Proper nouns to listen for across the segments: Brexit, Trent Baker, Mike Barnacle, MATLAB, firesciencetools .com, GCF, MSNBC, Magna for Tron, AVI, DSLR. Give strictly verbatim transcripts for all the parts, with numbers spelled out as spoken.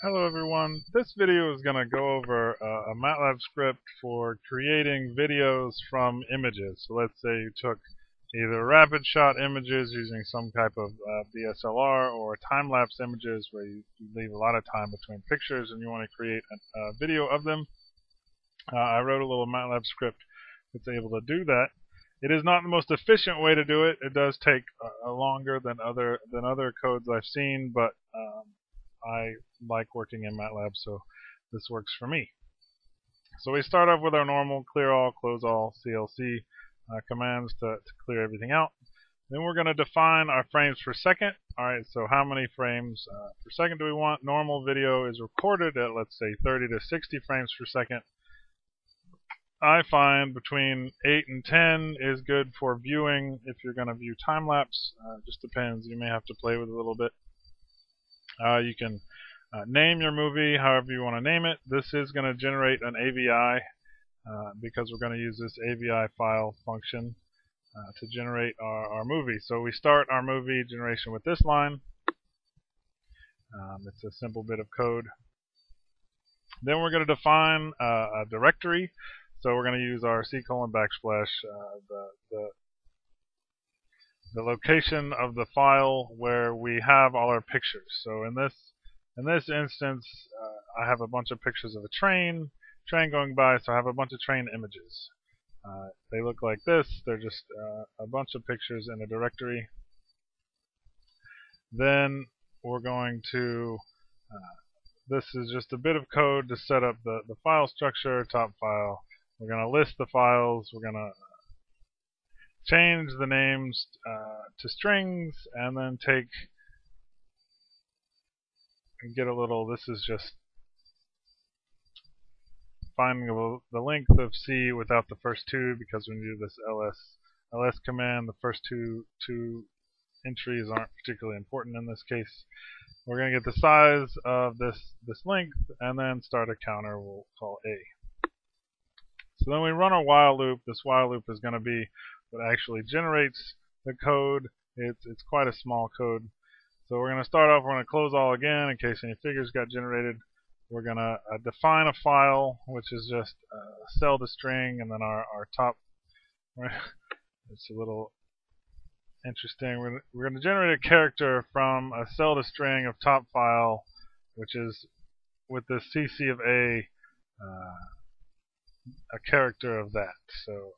Hello everyone. This video is going to go over uh, a MATLAB script for creating videos from images. So let's say you took either rapid shot images using some type of uh, D S L R or time-lapse images where you leave a lot of time between pictures and you want to create a, a video of them. Uh, I wrote a little MATLAB script that's able to do that. It is not the most efficient way to do it. It does take uh, longer than other than other codes I've seen, but um, I like working in MATLAB, so this works for me. So we start off with our normal clear all, close all, C L C uh, commands to, to clear everything out. Then we're going to define our frames per second. Alright, so how many frames uh, per second do we want? Normal video is recorded at, let's say, thirty to sixty frames per second. I find between eight and ten is good for viewing if you're going to view time-lapse. Uh, just depends. You may have to play with it a little bit. Uh, you can uh, name your movie however you want to name it. This is going to generate an A V I uh, because we're going to use this A V I file function uh, to generate our, our movie. So we start our movie generation with this line. Um, it's a simple bit of code. Then we're going to define uh, a directory. So we're going to use our C colon backslash, uh, the, the the location of the file where we have all our pictures. So in this in this instance, uh, I have a bunch of pictures of a train, train going by, so I have a bunch of train images. Uh, they look like this. They're just uh, a bunch of pictures in a directory. Then we're going to, uh, this is just a bit of code to set up the, the file structure, top file. We're going to list the files. We're going to change the names uh, to strings, and then take and get a little, this is just finding a, the length of C without the first two, because when you do this L S L S command, the first two two entries aren't particularly important in this case. We're going to get the size of this, this length, and then start a counter we'll call A. So then we run a while loop. This while loop is going to be that actually generates the code. It's, it's quite a small code. So we're going to start off, we're going to close all again in case any figures got generated. We're going to uh, define a file, which is just uh, cell to string, and then our, our top. It's a little interesting. We're, we're going to generate a character from a cell to string of top file, which is with the C C of A, uh, a character of that. So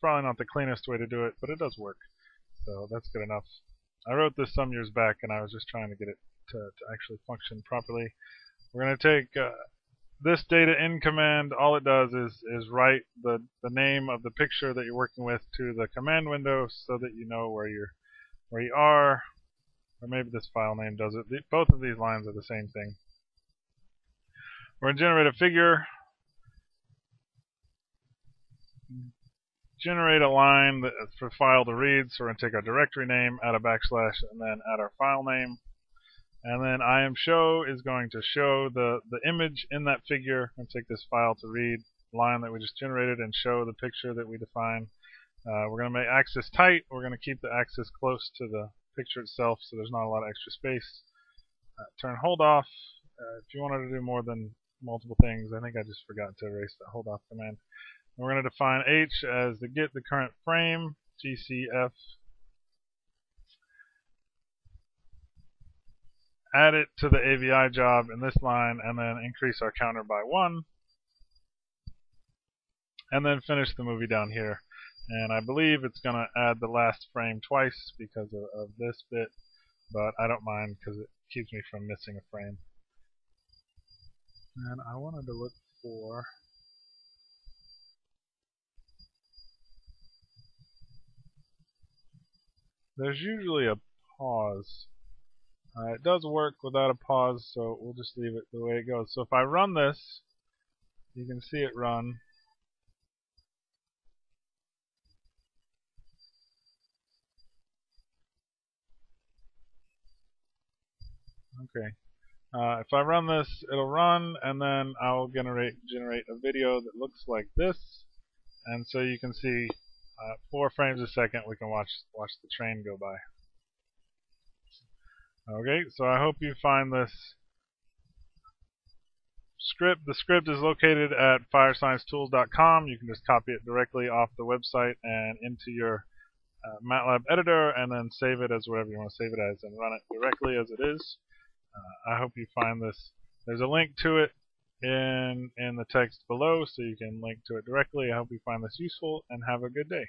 probably not the cleanest way to do it, but it does work, so that's good enough. I wrote this some years back, and I was just trying to get it to, to actually function properly. We're going to take uh, this data in command. All it does is is write the the name of the picture that you're working with to the command window, so that you know where you're where you are, or maybe this file name does it. The, both of these lines are the same thing. We're going to generate a figure. Generate a line for file to read, so we're going to take our directory name, add a backslash, and then add our file name. And then I M show is going to show the, the image in that figure, and take this file to read line that we just generated and show the picture that we define. Uh, we're going to make axis tight. We're going to keep the axis close to the picture itself, so there's not a lot of extra space. Uh, turn hold off. Uh, if you wanted to do more than multiple things, I think I just forgot to erase that hold off command. We're going to define H as the get the current frame, G C F. Add it to the A V I job in this line, and then increase our counter by one. And then finish the movie down here. And I believe it's going to add the last frame twice because of, of this bit, but I don't mind because it keeps me from missing a frame. And I wanted to look for... There's usually a pause. Uh, it does work without a pause, so we'll just leave it the way it goes. So if I run this, you can see it run. Okay. Uh, if I run this, it'll run, and then I'll generate generate a video that looks like this. And so you can see. Uh, four frames a second, we can watch watch the train go by. Okay, so I hope you find this script. The script is located at fire science tools dot com. You can just copy it directly off the website and into your uh, MATLAB editor, and then save it as whatever you want to save it as and run it directly as it is. Uh, I hope you find this. There's a link to it in in the text below, so you can link to it directly. I hope you find this useful, and have a good day.